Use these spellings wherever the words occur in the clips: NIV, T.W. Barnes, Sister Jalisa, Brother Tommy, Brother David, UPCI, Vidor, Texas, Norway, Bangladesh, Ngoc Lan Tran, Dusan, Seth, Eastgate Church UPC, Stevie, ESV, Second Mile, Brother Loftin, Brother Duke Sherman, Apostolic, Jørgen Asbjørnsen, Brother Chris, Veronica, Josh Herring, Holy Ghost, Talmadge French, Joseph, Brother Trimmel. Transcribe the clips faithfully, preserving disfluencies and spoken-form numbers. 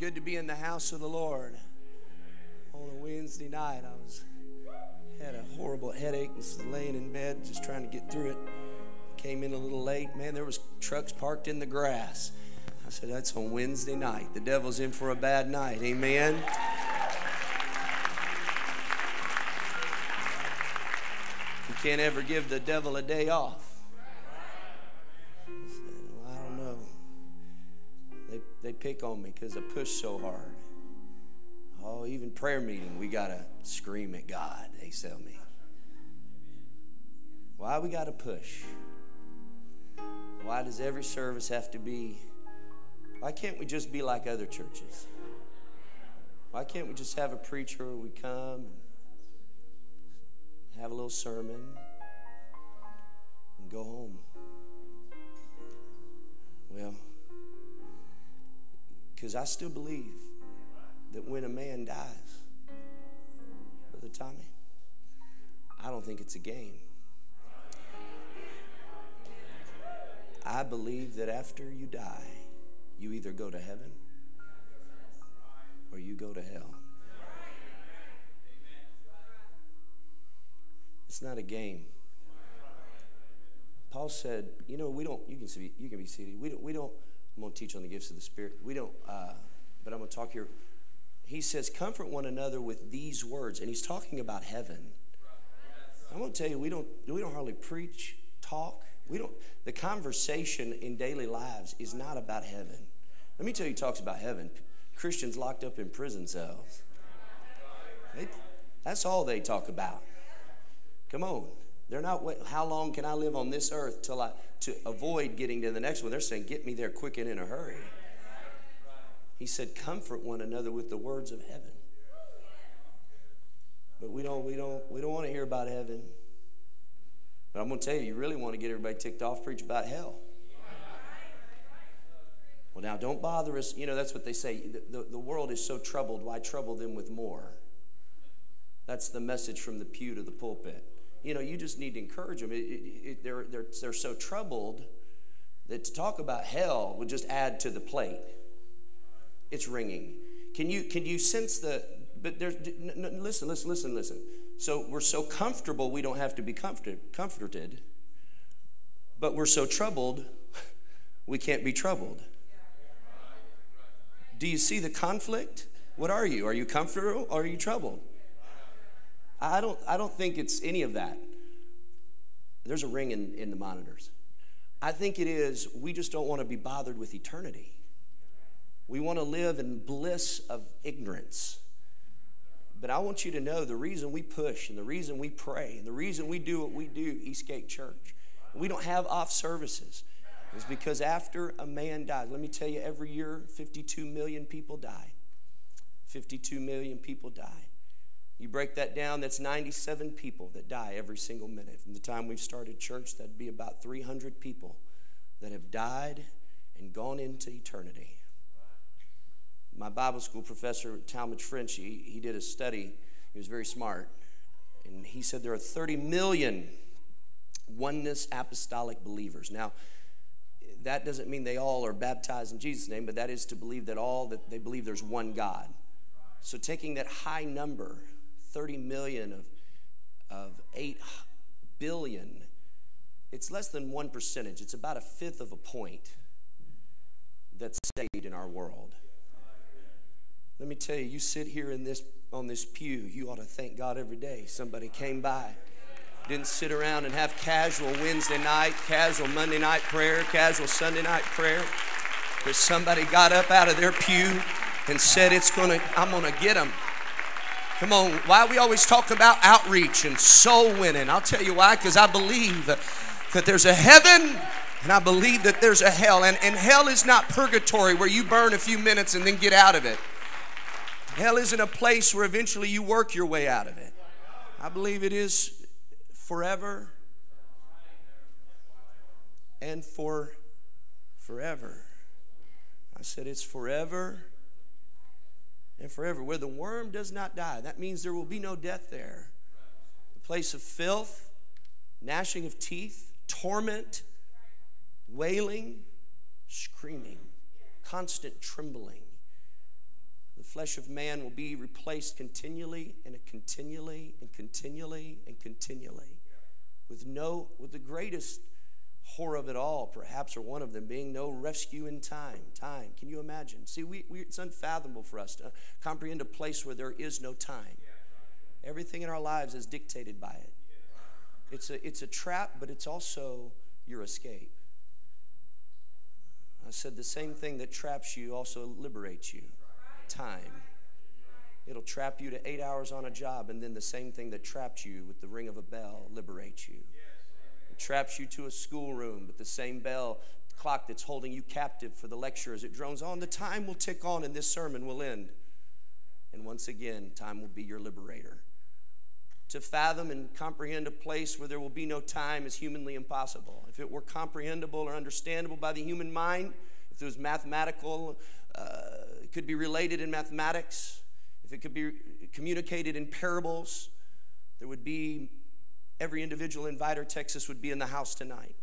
Good to be in the house of the Lord. On a Wednesday night, I was had a horrible headache and was laying in bed just trying to get through it. Came in a little late. Man, there was trucks parked in the grass. I said, that's on Wednesday night. The devil's in for a bad night. Amen. You can't ever give the devil a day off. I said, well, I don't know. They, they pick on me because I push so hard. Oh, even prayer meeting, we got to scream at God, they tell me. Why we got to push? Why does every service have to be, why can't we just be like other churches? Why can't we just have a preacher where we come and have a little sermon and go home? Well, because I still believe that when a man dies, Brother Tommy, I don't think it's a game. I believe that after you die, you either go to heaven or you go to hell. It's not a game. Paul said, you know, we don't, you can see, you can be seated. We don't, we don't, I'm going to teach on the gifts of the Spirit. We don't, uh, but I'm going to talk here. He says, comfort one another with these words. And he's talking about heaven. I'm going to tell you, we don't, we don't hardly preach, talk. We don't, the conversation in daily lives is not about heaven. Let me tell you, he talks about heaven. Christians locked up in prison cells. They, that's all they talk about. Come on. They're not, how long can I live on this earth till I, to avoid getting to the next one? They're saying, get me there quick and in a hurry. He said, comfort one another with the words of heaven. But we don't, we don't, we don't want to hear about heaven. But I'm going to tell you, you really want to get everybody ticked off, preach about hell. Well, now, don't bother us. You know, that's what they say. The, the, the world is so troubled, why trouble them with more? That's the message from the pew to the pulpit. You know, you just need to encourage them. It, it, it, they're, they're, they're so troubled that to talk about hell would just add to the plate. It's ringing. Can you, can you sense the... But there's, no, listen, listen, listen, listen. So we're so comfortable we don't have to be comforted, comforted, but we're so troubled we can't be troubled. Do you see the conflict? What are you? Are you comfortable or are you troubled? I don't, I don't think it's any of that. There's a ring in, in the monitors. I think it is we just don't want to be bothered with eternity. We want to live in bliss of ignorance. But I want you to know the reason we push and the reason we pray and the reason we do what we do, Eastgate Church, we don't have off services, is because after a man dies, let me tell you, every year fifty-two million people die. fifty-two million people die. You break that down, that's ninety-seven people that die every single minute. From the time we've started church, that'd be about three hundred people that have died and gone into eternity. My Bible school professor, Talmadge French, he, he did a study. He was very smart. And he said there are thirty million oneness apostolic believers. Now, that doesn't mean they all are baptized in Jesus' name, but that is to believe that all, that they believe there's one God. So taking that high number, thirty million of, of eight billion, it's less than one percentage. It's about a fifth of a point that's saved in our world. Let me tell you, you sit here in this, on this pew, you ought to thank God every day somebody came by. Didn't sit around and have casual Wednesday night, casual Monday night prayer, casual Sunday night prayer. But somebody got up out of their pew and said, "It's gonna, I'm going to get them." Come on, why we always talk about outreach and soul winning? I'll tell you why, because I believe that there's a heaven. And I believe that there's a hell. And, and hell is not purgatory where you burn a few minutes and then get out of it. Hell isn't a place where eventually you work your way out of it. I believe it is forever and for forever. I said it's forever and forever. Where the worm does not die, that means there will be no death there. The place of filth, gnashing of teeth, torment, wailing, screaming, constant trembling. The flesh of man will be replaced continually and continually and continually and continually with no, with the greatest horror of it all, perhaps, or one of them, being no rescue in time. Time. Can you imagine? See, we, we it's unfathomable for us to comprehend a place where there is no time. Everything in our lives is dictated by it. It's a, it's a trap, but it's also your escape. I said the same thing that traps you also liberates you. Time. It'll trap you to eight hours on a job, and then the same thing that trapped you with the ring of a bell liberates you. It traps you to a schoolroom, but the same bell clock that's holding you captive for the lecture as it drones on, the time will tick on and this sermon will end. And once again, time will be your liberator. To fathom and comprehend a place where there will be no time is humanly impossible. If it were comprehensible or understandable by the human mind, if there was mathematical, uh, it could be related in mathematics, if it could be communicated in parables, there would be, every individual in Vidor, Texas would be in the house tonight.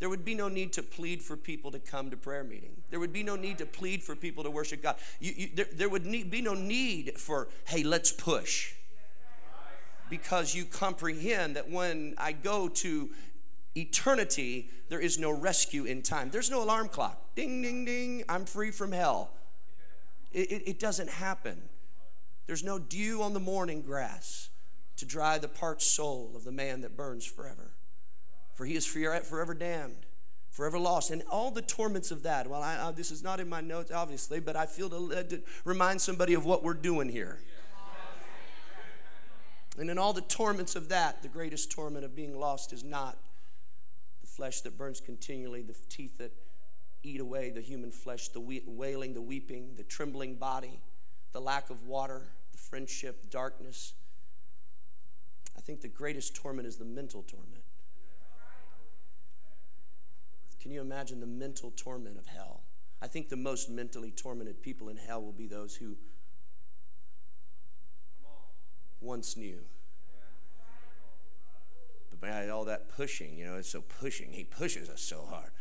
There would be no need to plead for people to come to prayer meeting. There would be no need to plead for people to worship God. You, you, there, there would need, be no need for, hey, let's push. Because you comprehend that when I go to eternity, there is no rescue in time. There's no alarm clock. Ding, ding, ding, I'm free from hell. It, it, it doesn't happen. There's no dew on the morning grass to dry the parched soul of the man that burns forever. For he is forever damned, forever lost. And all the torments of that, well, I, I, this is not in my notes, obviously, but I feel led to remind somebody of what we're doing here. And in all the torments of that, the greatest torment of being lost is not the flesh that burns continually, the teeth that eat away the human flesh, the wailing, the weeping, the trembling body, the lack of water, the friendship, the darkness. I think the greatest torment is the mental torment. Can you imagine the mental torment of hell? I think the most mentally tormented people in hell will be those who once knew. But by all that pushing, you know, it's so pushing. He pushes us so hard.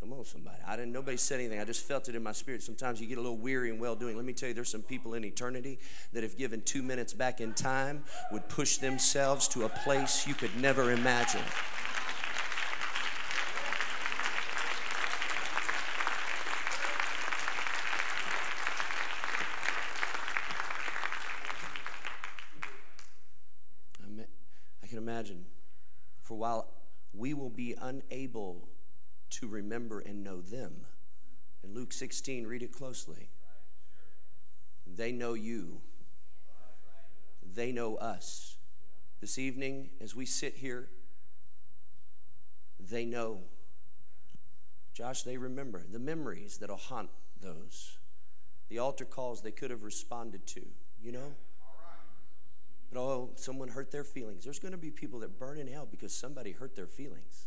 Come on, somebody. I didn't, nobody said anything. I just felt it in my spirit. Sometimes you get a little weary and well-doing. Let me tell you, there's some people in eternity that if given two minutes back in time would push themselves to a place you could never imagine. Imagine, for while we will be unable to remember and know them. In Luke sixteen, read it closely. They know you. They know us. This evening, as we sit here, they know. Josh, they remember the memories that'll haunt those. The altar calls they could have responded to, you know? But oh, someone hurt their feelings. There's going to be people that burn in hell because somebody hurt their feelings.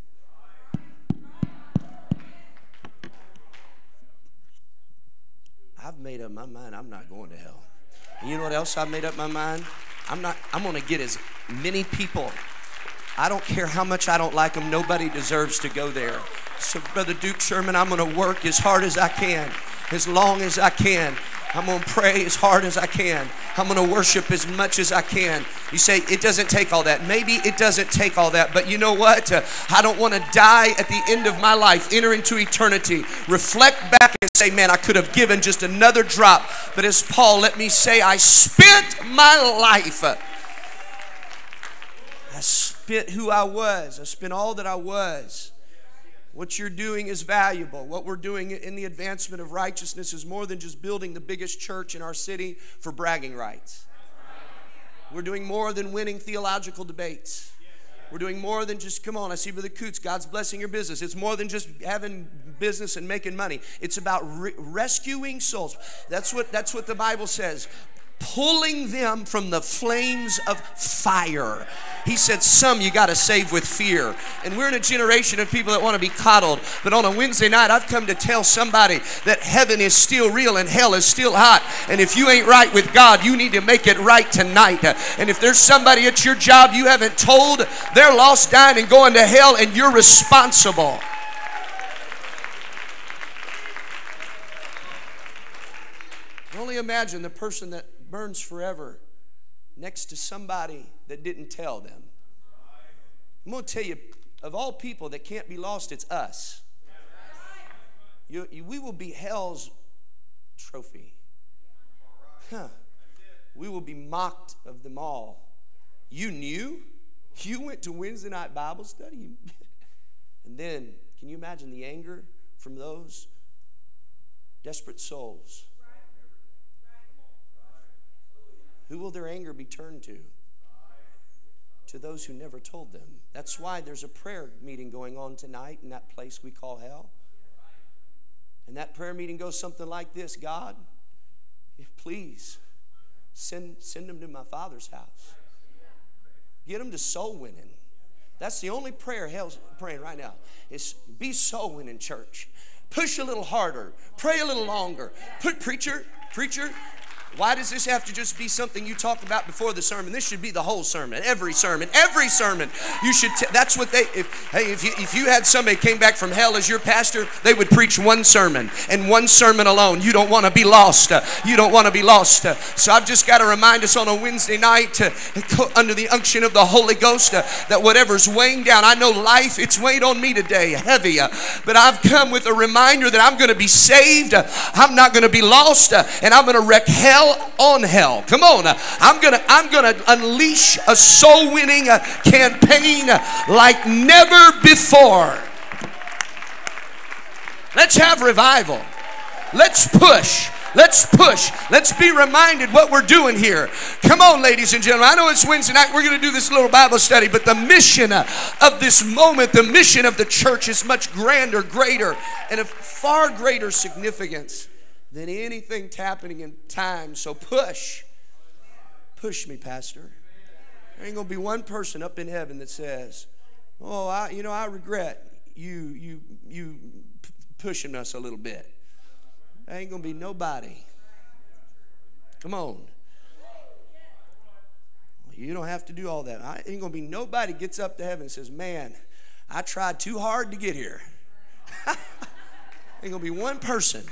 I've made up my mind I'm not going to hell. And you know what else I've made up my mind? I'm not, I'm going to get as many people. I don't care how much I don't like them. Nobody deserves to go there. So Brother Duke Sherman, I'm going to work as hard as I can, as long as I can. I'm going to pray as hard as I can. I'm going to worship as much as I can. You say, it doesn't take all that. Maybe it doesn't take all that, but you know what? Uh, I don't want to die at the end of my life, enter into eternity, reflect back and say, man, I could have given just another drop. But as Paul, let me say, I spent my life. I spent who I was. I spent all that I was. What you're doing is valuable. What we're doing in the advancement of righteousness is more than just building the biggest church in our city for bragging rights. We're doing more than winning theological debates. We're doing more than just, come on, I see Brother Coots, God's blessing your business. It's more than just having business and making money. It's about re rescuing souls. That's what, that's what the Bible says. Pulling them from the flames of fire. He said, some you got to save with fear. And we're in a generation of people that want to be coddled. But on a Wednesday night, I've come to tell somebody that heaven is still real and hell is still hot. And if you ain't right with God, you need to make it right tonight. And if there's somebody at your job you haven't told, they're lost, dying, and going to hell, and you're responsible. Only imagine the person that burns forever next to somebody that didn't tell them. I'm going to tell you, of all people that can't be lost, it's us. You, you, we will be hell's trophy. Huh. We will be mocked of them all. You knew? You went to Wednesday night Bible study? And then, can you imagine the anger from those desperate souls? Who will their anger be turned to? To those who never told them. That's why there's a prayer meeting going on tonight in that place we call hell. And that prayer meeting goes something like this: God, please send, send them to my father's house. Get them to soul winning. That's the only prayer hell's praying right now, is be soul winning, church. Push a little harder. Pray a little longer. Put preacher, preacher. Why does this have to just be something you talk about before the sermon? This should be the whole sermon, every sermon, every sermon. You should. T that's what they. If, hey, if you if you had somebody came back from hell as your pastor, they would preach one sermon and one sermon alone. You don't want to be lost. You don't want to be lost. So I've just got to remind us on a Wednesday night, uh, under the unction of the Holy Ghost, uh, that whatever's weighing down, I know life, it's weighed on me today, heavy. Uh, but I've come with a reminder that I'm going to be saved. Uh, I'm not going to be lost, uh, and I'm going to wreck hell on hell. Come on. I'm gonna I'm gonna unleash a soul winning campaign like never before. Let's have revival. Let's push. Let's push. Let's be reminded what we're doing here. Come on, ladies and gentlemen. I know it's Wednesday night. We're going to do this little Bible study, but the mission of this moment, the mission of the church is much grander, greater, and of far greater significance than anything's happening in time. So push. Push me, Pastor. There ain't going to be one person up in heaven that says, oh, I, you know, I regret you, you, you pushing us a little bit. There ain't going to be nobody. Come on. You don't have to do all that. I ain't going to be nobody gets up to heaven and says, man, I tried too hard to get here. Ain't going to be one person.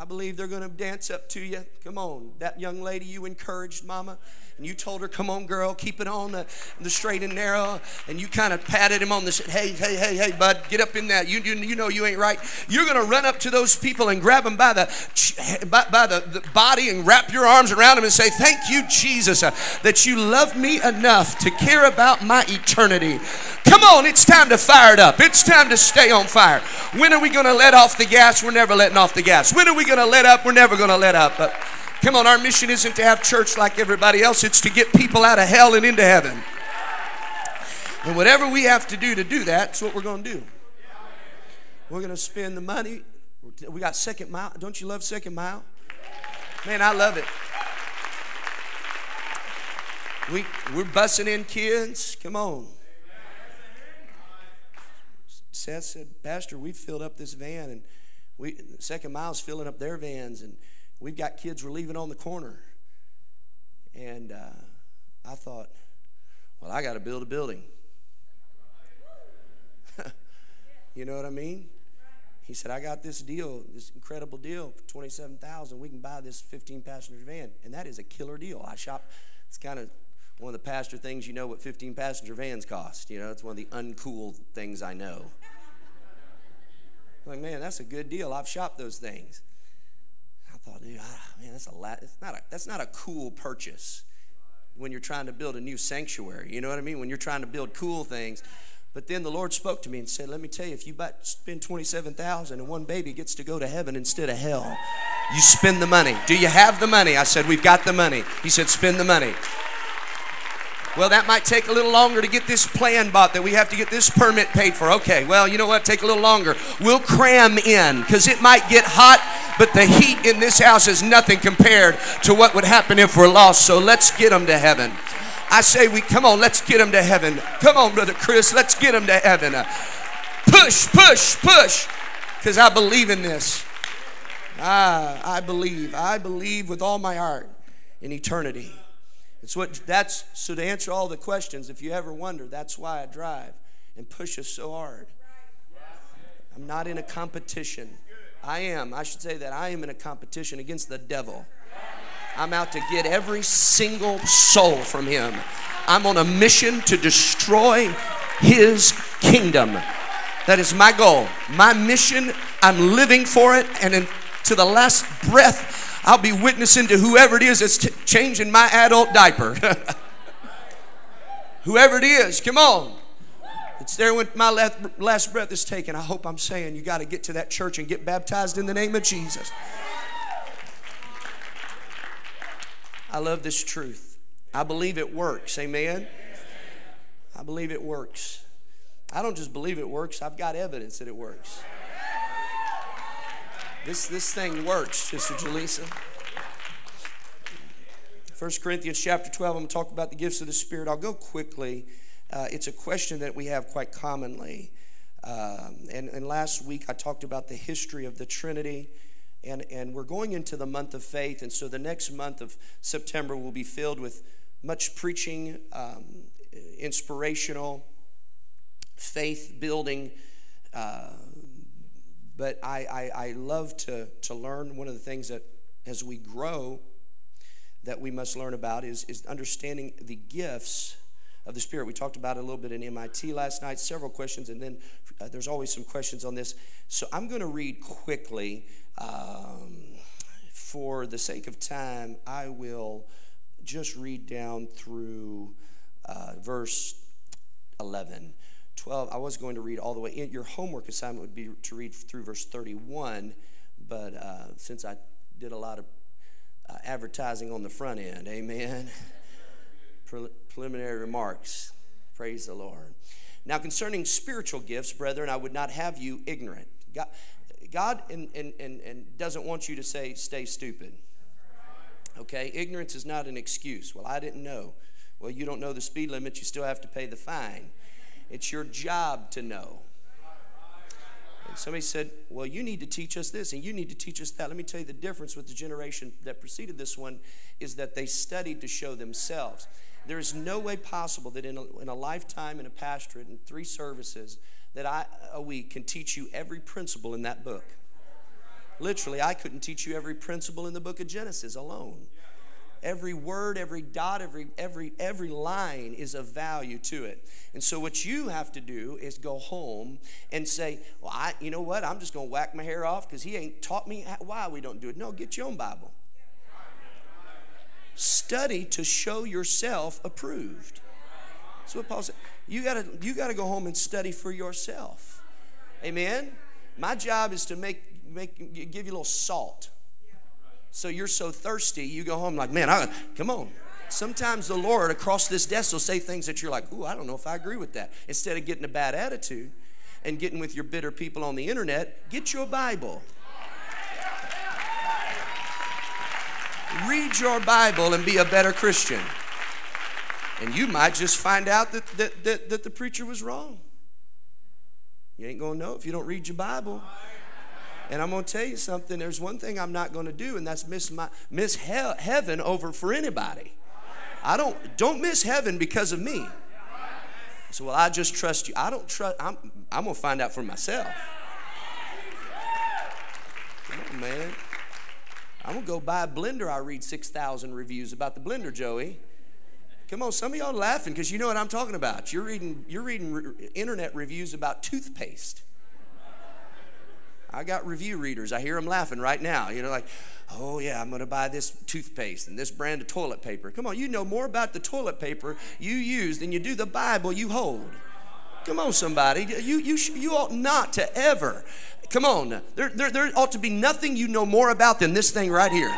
I believe they're going to dance up to you. Come on, that young lady you encouraged, Mama, and you told her, come on, girl, keep it on the, the straight and narrow, and you kind of patted him on the, hey, hey, hey, hey, bud, get up in that. You, you, you know you ain't right. You're going to run up to those people and grab them by the, by, by the, the body and wrap your arms around them and say, thank you, Jesus, uh, that you love me enough to care about my eternity. Come on, it's time to fire it up. It's time to stay on fire. When are we going to let off the gas? We're never letting off the gas. When are we going to let up? We're never going to let up. But come on, our mission isn't to have church like everybody else. It's to get people out of hell and into heaven. And whatever we have to do to do that, that's what we're going to do. We're going to spend the money. We got Second Mile. Don't you love Second Mile? Man, I love it. We, we're bussing in kids. Come on. Seth said, Pastor, we've filled up this van, and we, Second Mile's filling up their vans, and we've got kids we're leaving on the corner. And uh, I thought, well, I got to build a building. You know what I mean? He said, I got this deal, this incredible deal for twenty-seven thousand dollars. We can buy this fifteen passenger van, and that is a killer deal. I shop. It's kind of one of the pastor things, you know what fifteen passenger vans cost. You know, it's one of the uncool things I know. Like, man, that's a good deal. I've shopped those things. I thought, dude, ah, man, that's a lot. It's not a, that's not a cool purchase when you're trying to build a new sanctuary. You know what I mean? When you're trying to build cool things. But then the Lord spoke to me and said, let me tell you, if you buy, spend twenty-seven thousand dollars and one baby gets to go to heaven instead of hell, you spend the money. Do you have the money? I said, we've got the money. He said, spend the money. Well, that might take a little longer to get this plan bought, that we have to get this permit paid for. Okay, well, you know what? Take a little longer. We'll cram in because it might get hot, but the heat in this house is nothing compared to what would happen if we're lost. So let's get them to heaven. I say, we come on, let's get them to heaven. Come on, Brother Chris, let's get them to heaven. Uh, push, push, push, because I believe in this. Ah, I believe. I believe with all my heart in eternity. It's what that's so to answer all the questions, if you ever wonder, that's why I drive and push us so hard. I'm not in a competition. I am. I should say that I am in a competition against the devil. I'm out to get every single soul from him. I'm on a mission to destroy his kingdom. That is my goal, my mission. I'm living for it, and in, to the last breath, I'll be witnessing to whoever it is that's t- changing my adult diaper. Whoever it is, come on. It's there when my last, last breath is taken. I hope I'm saying you got to get to that church and get baptized in the name of Jesus. I love this truth. I believe it works. Amen. I believe it works. I don't just believe it works. I've got evidence that it works. This, this thing works, Sister Jalisa. First Corinthians chapter twelve, I'm going to talk about the gifts of the Spirit. I'll go quickly. Uh, it's a question that we have quite commonly. Um, and, and last week I talked about the history of the Trinity. And, and we're going into the month of faith. And so the next month of September will be filled with much preaching, um, inspirational, faith-building. Uh, but I, I, I love to, to learn. One of the things that as we grow that we must learn about is, is understanding the gifts of the Spirit. We talked about it a little bit in M I T last night, several questions, and then uh, there's always some questions on this. So I'm going to read quickly. Um, for the sake of time, I will just read down through uh, verse eleven. twelve, I was going to read all the way. Your homework assignment would be to read through verse thirty-one, but uh, since I did a lot of uh, advertising on the front end, amen, Pre- preliminary remarks, praise the Lord. Now concerning spiritual gifts, brethren, I would not have you ignorant. God, God and, and, and, and doesn't want you to say, stay stupid, okay? Ignorance is not an excuse. Well, I didn't know. Well, you don't know the speed limit, you still have to pay the fine. It's your job to know. And somebody said, well, you need to teach us this and you need to teach us that. Let me tell you the difference with the generation that preceded this one is that they studied to show themselves. There is no way possible that in a, in a lifetime, in a pastorate, in three services, that I a week can teach you every principle in that book. Literally, I couldn't teach you every principle in the book of Genesis alone. Every word, every dot, every every every line is of value to it. And so what you have to do is go home and say, well, I, you know what? I'm just going to whack my hair off because he ain't taught me how, why we don't do it. No, get your own Bible. Study to show yourself approved. That's what Paul said. You got to you got to go home and study for yourself. Amen? My job is to make make give you a little salt. So you're so thirsty, you go home like, man, I, come on. Sometimes the Lord across this desk will say things that you're like, ooh, I don't know if I agree with that. Instead of getting a bad attitude and getting with your bitter people on the internet, get your Bible. Read your Bible and be a better Christian. And you might just find out that, that, that, that the preacher was wrong. You ain't going to know if you don't read your Bible. And I'm going to tell you something. There's one thing I'm not going to do, and that's miss my miss hell, heaven over for anybody. I don't don't miss heaven because of me. So, well, I just trust you. I don't trust. I'm I'm going to find out for myself. Come on, man. I'm going to go buy a blender. I read six thousand reviews about the blender, Joey. Come on, some of y'all are laughing because you know what I'm talking about. You're reading you're reading re- internet reviews about toothpaste. I got review readers. I hear them laughing right now. You know, like, oh, yeah, I'm going to buy this toothpaste and this brand of toilet paper. Come on, you know more about the toilet paper you use than you do the Bible you hold. Come on, somebody. You you you ought not to ever. Come on. There, there, there ought to be nothing you know more about than this thing right here.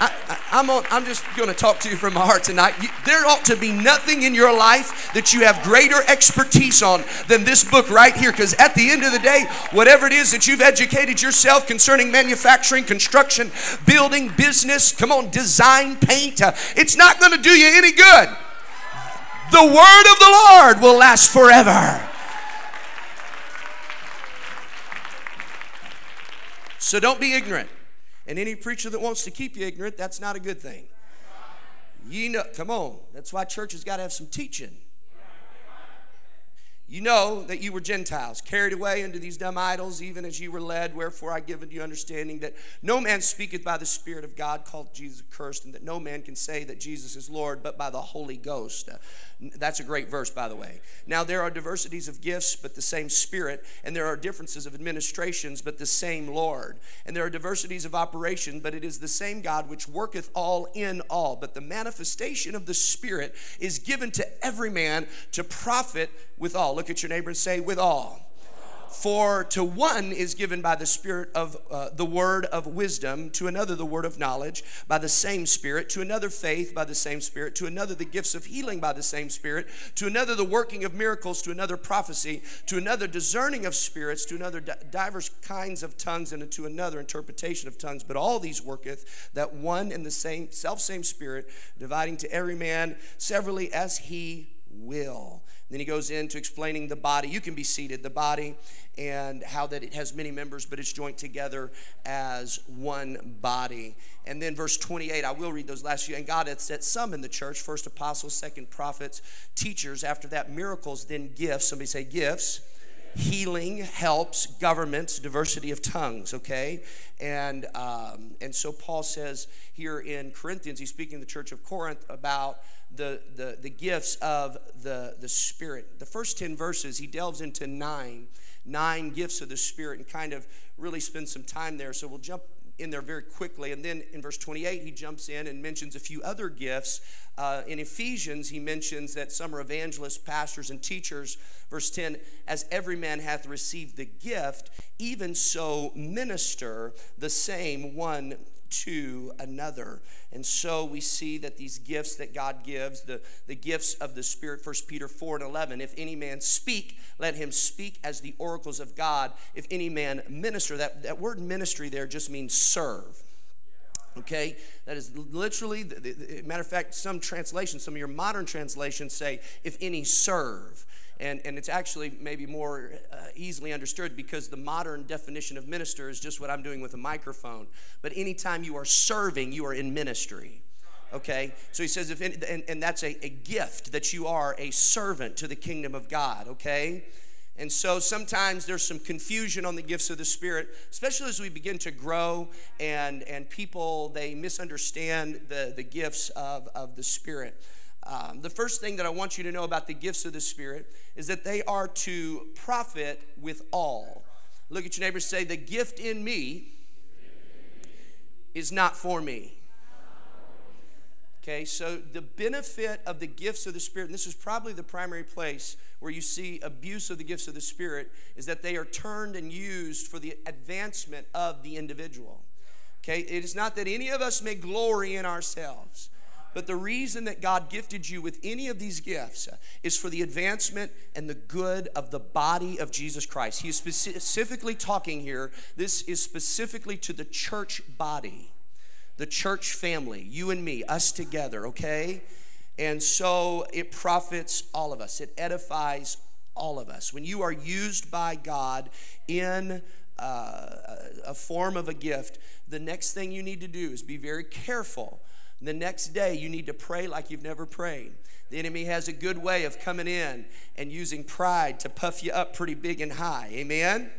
I, I, I'm, on, I'm just going to talk to you from my heart tonight. You, there ought to be nothing in your life that you have greater expertise on than this book right here. Because at the end of the day, whatever it is that you've educated yourself concerning manufacturing, construction, building, business, come on, design, paint, uh, it's not going to do you any good. The word of the Lord will last forever. So don't be ignorant. And any preacher that wants to keep you ignorant, that's not a good thing. You know, come on. That's why church has got to have some teaching. You know that you were Gentiles, carried away into these dumb idols, even as you were led. Wherefore I give unto you understanding that no man speaketh by the Spirit of God, called Jesus cursed, and that no man can say that Jesus is Lord, but by the Holy Ghost. Uh, that's a great verse, by the way. Now there are diversities of gifts, but the same Spirit, and there are differences of administrations, but the same Lord. And there are diversities of operation, but it is the same God which worketh all in all. But the manifestation of the Spirit is given to every man to profit with all. Look at your neighbor and say, with all. For to one is given by the Spirit of uh, the word of wisdom, to another the word of knowledge by the same Spirit, to another faith by the same Spirit, to another the gifts of healing by the same Spirit, to another the working of miracles, to another prophecy, to another discerning of spirits, to another diverse kinds of tongues, and to another interpretation of tongues. But all these worketh that one and the same self-same Spirit, dividing to every man severally as he will. Then he goes into explaining the body. You can be seated, the body, and how that it has many members, but it's joined together as one body. And then verse twenty-eight, I will read those last few. And God hath set some in the church, first apostles, second prophets, teachers, after that miracles, then gifts. Somebody say gifts. Healing, helps, governments, diversity of tongues, okay? And, um, and so Paul says here in Corinthians, he's speaking to the church of Corinth about the, the, the gifts of the, the Spirit. The first ten verses, he delves into nine, nine gifts of the Spirit, and kind of really spends some time there. So we'll jump in there very quickly. And then in verse twenty-eight, he jumps in and mentions a few other gifts. Uh, in Ephesians, he mentions that some are evangelists, pastors, and teachers. Verse ten, as every man hath received the gift, even so minister the same one to another. And so we see that these gifts that God gives, the, the gifts of the Spirit, first Peter four and eleven, if any man speak, let him speak as the oracles of God. If any man minister, that, that word ministry there just means serve. Okay, that is literally, the, the, matter of fact, some translations, some of your modern translations say, if any serve. And, and it's actually maybe more uh, easily understood, because the modern definition of minister is just what I'm doing with a microphone. But anytime you are serving, you are in ministry. Okay, so he says, if any, and, and that's a, a gift, that you are a servant to the kingdom of God, okay? And so sometimes there's some confusion on the gifts of the Spirit, especially as we begin to grow, and, and people, they misunderstand the, the gifts of, of the Spirit. Um, the first thing that I want you to know about the gifts of the Spirit is that they are to profit with all. Look at your neighbor and say, the gift in me is not for me. Okay, so the benefit of the gifts of the Spirit, and this is probably the primary place where you see abuse of the gifts of the Spirit, is that they are turned and used for the advancement of the individual. Okay, it is not that any of us may glory in ourselves. But the reason that God gifted you with any of these gifts is for the advancement and the good of the body of Jesus Christ. He is specifically talking here. This is specifically to the church body, the church family, you and me, us together, okay? And so it profits all of us. It edifies all of us. When you are used by God in uh, a form of a gift, the next thing you need to do is be very careful. The next day, you need to pray like you've never prayed. The enemy has a good way of coming in and using pride to puff you up pretty big and high. Amen?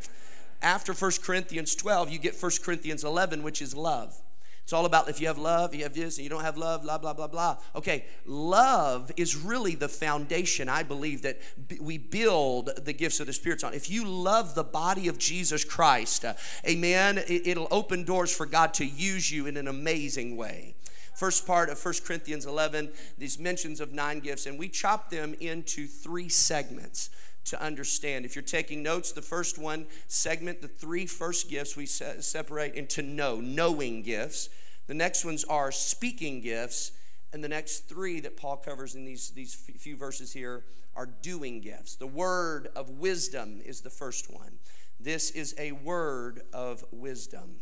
After first Corinthians twelve, you get first Corinthians eleven, which is love. It's all about if you have love, you have this, and you don't have love, blah, blah, blah, blah. Okay, love is really the foundation, I believe, that we build the gifts of the Spirit on. If you love the body of Jesus Christ, uh, amen, it, it'll open doors for God to use you in an amazing way. First part of first Corinthians eleven, these mentions of nine gifts, and we chop them into three segments to understand. If you're taking notes, the first one segment, the three first gifts we separate into know, knowing gifts. The next ones are speaking gifts, and the next three that Paul covers in these, these few verses here are doing gifts. The word of wisdom is the first one. This is a word of wisdom.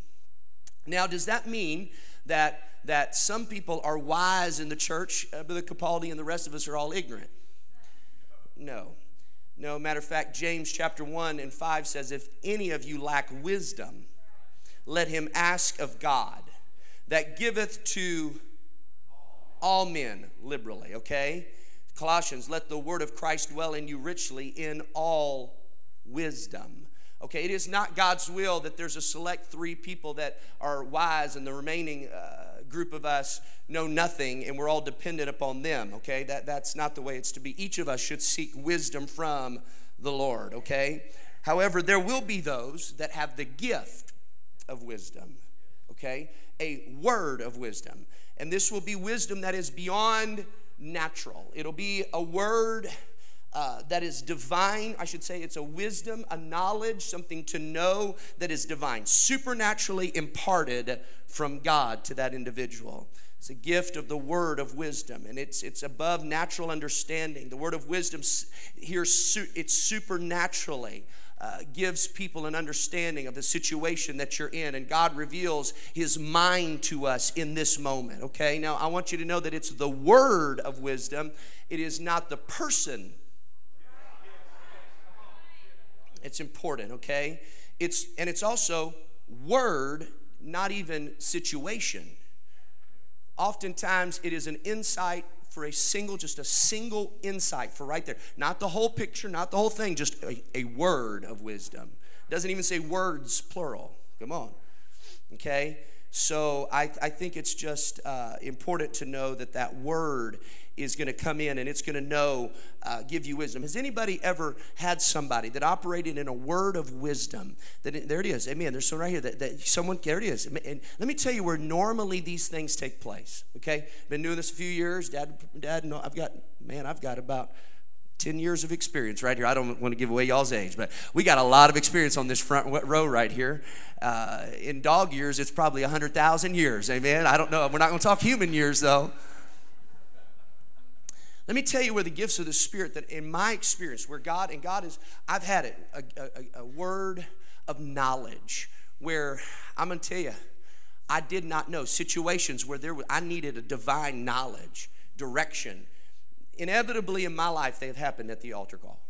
Now, does that mean that that some people are wise in the church, uh, Brother Capaldi, and the rest of us are all ignorant? No. No, matter of fact, James chapter one and five says, if any of you lack wisdom, let him ask of God, that giveth to all men liberally, okay? Colossians, let the word of Christ dwell in you richly in all wisdom. Okay, it is not God's will that there's a select three people that are wise and the remaining uh, group of us know nothing and we're all dependent upon them, okay? That, that's not the way it's to be. Each of us should seek wisdom from the Lord, okay? However, there will be those that have the gift of wisdom, okay? A word of wisdom. And this will be wisdom that is beyond natural. It'll be a word Uh, that is divine. I should say it's a wisdom, a knowledge, something to know that is divine, supernaturally imparted from God to that individual. It's a gift of the word of wisdom, and it's it's above natural understanding. The word of wisdom here, it supernaturally uh, gives people an understanding of the situation that you're in, and God reveals his mind to us in this moment, okay? Now, I want you to know that it's the word of wisdom. It is not the person. It's important, okay? It's, and it's also word, not even situation. Oftentimes, it is an insight for a single, just a single insight for right there. Not the whole picture, not the whole thing, just a, a word of wisdom. Doesn't even say words, plural. Come on, okay? So I, I think it's just uh, important to know that that word is going to come in and it's going to know, uh, give you wisdom. Has anybody ever had somebody that operated in a word of wisdom? That it, there it is. Amen. There's someone right here. That, that someone, there it is. And let me tell you where normally these things take place. Okay, been doing this a few years. Dad, Dad, no, I've got, man, I've got about ten years of experience right here. I don't want to give away y'all's age, but we got a lot of experience on this front row right here. Uh, in dog years, it's probably one hundred thousand years. Amen. I don't know. We're not going to talk human years, though. Let me tell you where the gifts of the Spirit, that in my experience, where God, and God is, I've had it, a, a, a word of knowledge where I'm going to tell you, I did not know situations where there was, I needed a divine knowledge, direction. Inevitably in my life, they have happened at the altar call.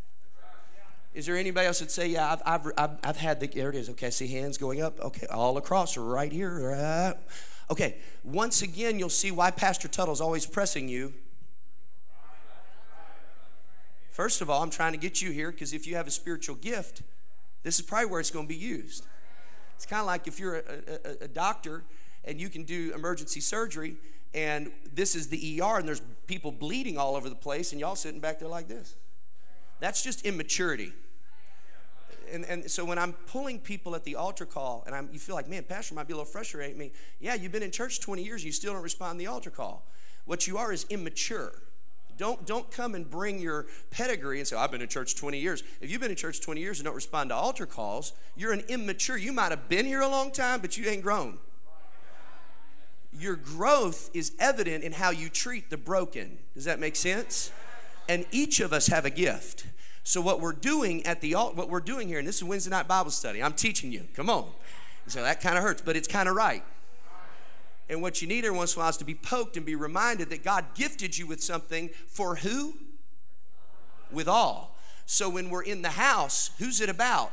Is there anybody else that say, yeah, I've, I've, I've, I've had the, there it is. Okay, I see hands going up. Okay, all across, right here. Right. Okay, once again, you'll see why Pastor Tuttle's always pressing you. First of all, I'm trying to get you here because if you have a spiritual gift, this is probably where it's going to be used. It's kind of like if you're a, a, a doctor and you can do emergency surgery, and this is the E R, and there's people bleeding all over the place, and y'all sitting back there like this. That's just immaturity. And, and so when I'm pulling people at the altar call, and I'm, you feel like, man, Pastor might be a little frustrated at me. Yeah, you've been in church twenty years, and you still don't respond to the altar call. What you are is immature. Don't, don't come and bring your pedigree and say, I've been in church twenty years. If you've been in church twenty years and don't respond to altar calls, you're an immature. You might have been here a long time, but you ain't grown. Your growth is evident in how you treat the broken. Does that make sense? And each of us have a gift. So what we're doing at the what we're doing here, and this is Wednesday night Bible study. I'm teaching you. Come on. So that kind of hurts, but it's kind of right. And what you need every once in a while is to be poked and be reminded that God gifted you with something for who? With all. So when we're in the house, who's it about?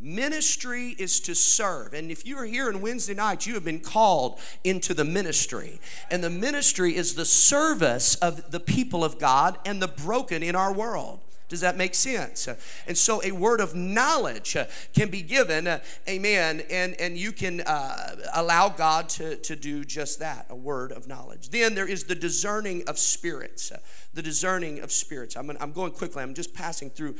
Ministry is to serve. And if you are here on Wednesday night, you have been called into the ministry. And the ministry is the service of the people of God and the broken in our world. Does that make sense? And so a word of knowledge can be given, uh, amen, and, and you can uh, allow God to, to do just that, a word of knowledge. Then there is the discerning of spirits, uh, the discerning of spirits. I'm, gonna, I'm going quickly. I'm just passing through.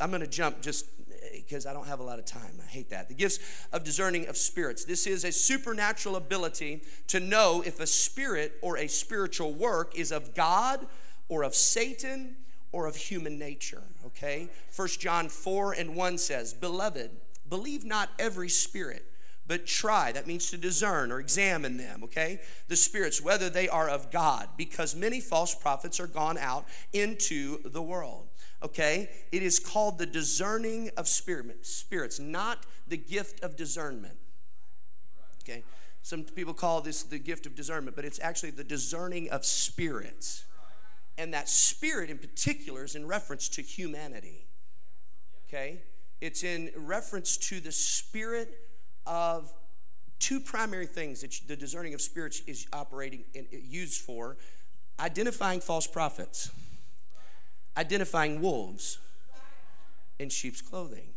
I'm going to jump just because I don't have a lot of time. I hate that. The gifts of discerning of spirits. This is a supernatural ability to know if a spirit or a spiritual work is of God or of Satan or of human nature, okay? First John four and one says, Beloved, believe not every spirit, but try. That means to discern or examine them, okay? The spirits, whether they are of God, because many false prophets are gone out into the world, okay? It is called the discerning of spirits, not the gift of discernment, okay? Some people call this the gift of discernment, but it's actually the discerning of spirits. And that spirit in particular is in reference to humanity, okay? It's in reference to the spirit of two primary things that the discerning of spirits is operating and used for. Identifying false prophets, identifying wolves in sheep's clothing.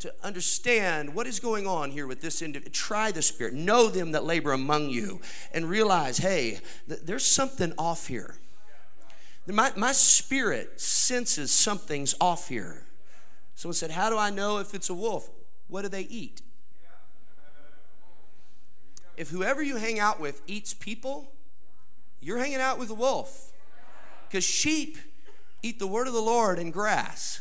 To understand what is going on here with this individual, try the Spirit, know them that labor among you, and realize, hey, th there's something off here. My, my spirit senses something's off here. Someone said, how do I know if it's a wolf? What do they eat? If whoever you hang out with eats people, you're hanging out with a wolf. Because sheep eat the word of the Lord and grass.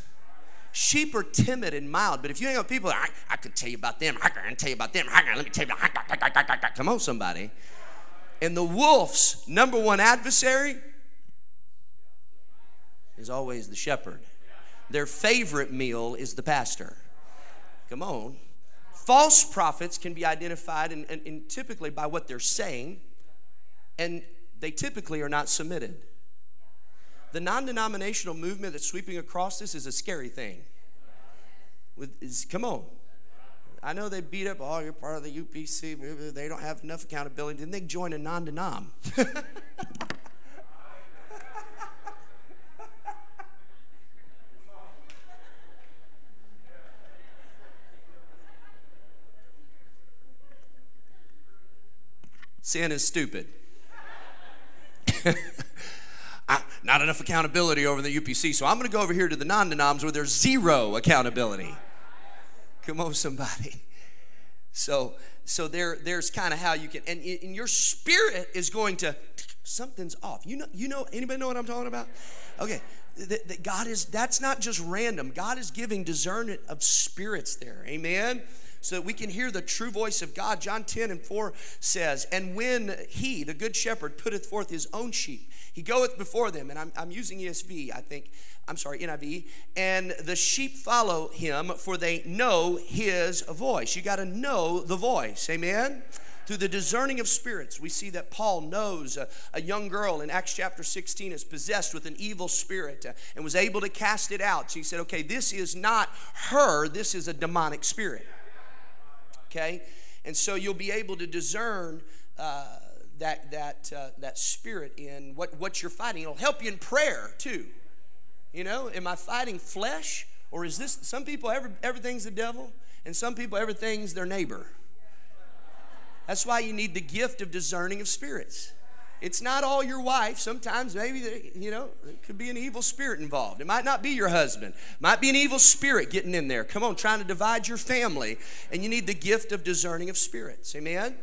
Sheep are timid and mild, but if you hang out with people, I, I can tell you about them, I can tell you about them, I can, let me tell you about, come on somebody. And the wolf's number one adversary is always the shepherd. Their favorite meal is the pastor. Come on. False prophets can be identified and, and, and typically by what they're saying, and they typically are not submitted. The non-denominational movement that's sweeping across this is a scary thing. With, is, come on. I know they beat up, oh, you're part of the U P C. They don't have enough accountability. Then they join a non-denom. Sin is stupid. I, not enough accountability over in the U P C, so I'm going to go over here to the non-denoms where there's zero accountability. Come on, somebody. So, so there, there's kind of how you can, and, and your spirit is going to, something's off. You know, you know, anybody know what I'm talking about? Okay, that, that God is, that's not just random. God is giving discernment of spirits there, amen? So that we can hear the true voice of God. John ten and four says, and when he, the good shepherd, putteth forth his own sheep, he goeth before them. And I'm, I'm using E S V, I think. I'm sorry, N I V. And the sheep follow him, for they know his voice. You got to know the voice. Amen? Through the discerning of spirits, we see that Paul knows a, a young girl in Acts chapter sixteen is possessed with an evil spirit and was able to cast it out. So he said, okay, this is not her. This is a demonic spirit. Okay? And so you'll be able to discern uh, that that uh, that spirit in what what you're fighting. It'll help you in prayer too. You know, am I fighting flesh, or is this? Some people every, everything's the devil, and some people everything's their neighbor. That's why you need the gift of discerning of spirits. It's not all your wife. Sometimes maybe, they, you know, it could be an evil spirit involved. It might not be your husband. It might be an evil spirit getting in there. Come on, trying to divide your family. And you need the gift of discerning of spirits. Amen?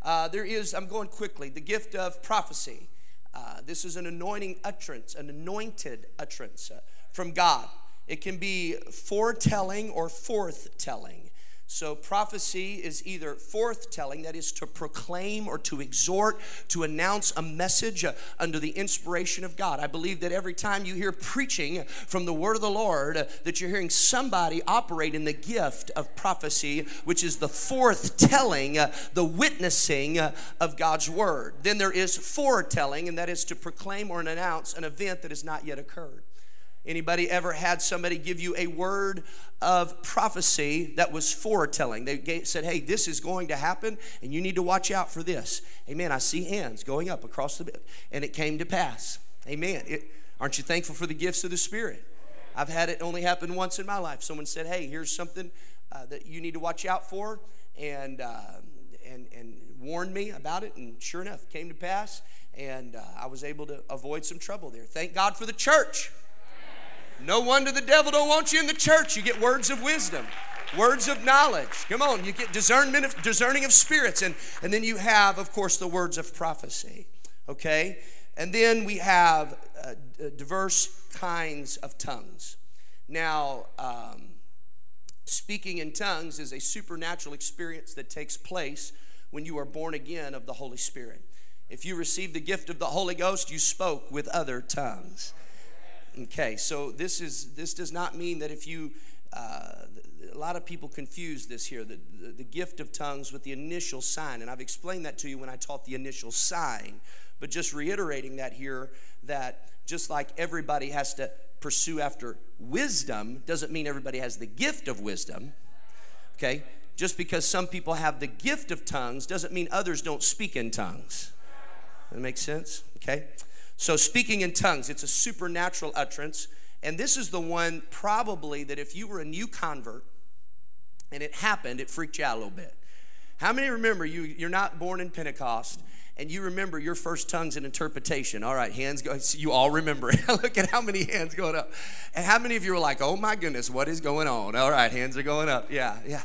Uh, there is, I'm going quickly, the gift of prophecy. Uh, this is an anointing utterance, an anointed utterance uh, from God. It can be foretelling or forthtelling. So prophecy is either forthtelling, that is to proclaim or to exhort, to announce a message uh, under the inspiration of God. I believe that every time you hear preaching from the word of the Lord, uh, that you're hearing somebody operate in the gift of prophecy, which is the forthtelling, uh, the witnessing uh, of God's word. Then there is foretelling, and that is to proclaim or announce an event that has not yet occurred. Anybody ever had somebody give you a word of prophecy that was foretelling? They said, hey, this is going to happen, and you need to watch out for this. Amen. I see hands going up across the bed, and it came to pass. Amen. It, aren't you thankful for the gifts of the Spirit? I've had it only happen once in my life. Someone said, hey, here's something uh, that you need to watch out for, and, uh, and, and warned me about it, and sure enough, it came to pass, and uh, I was able to avoid some trouble there. Thank God for the church. No wonder the devil don't want you in the church. You get words of wisdom, words of knowledge. Come on, you get discernment of, discerning of spirits. And, and then you have, of course, the words of prophecy. Okay? And then we have uh, diverse kinds of tongues. Now, um, speaking in tongues is a supernatural experience that takes place when you are born again of the Holy Spirit. If you receive the gift of the Holy Ghost, you spoke with other tongues. Okay, so this is this does not mean that if you, uh, a lot of people confuse this here, the, the, the gift of tongues with the initial sign. And I've explained that to you when I taught the initial sign. But just reiterating that here, that just like everybody has to pursue after wisdom, doesn't mean everybody has the gift of wisdom. Okay, just because some people have the gift of tongues doesn't mean others don't speak in tongues. Does that make sense? Okay. So speaking in tongues, it's a supernatural utterance. And this is the one probably that if you were a new convert and it happened, it freaked you out a little bit. How many remember you, you're not born in Pentecost and you remember your first tongues and interpretation? All right, hands go. You all remember it. Look at how many hands going up. And how many of you were like, oh my goodness, what is going on? All right, hands are going up. Yeah, yeah.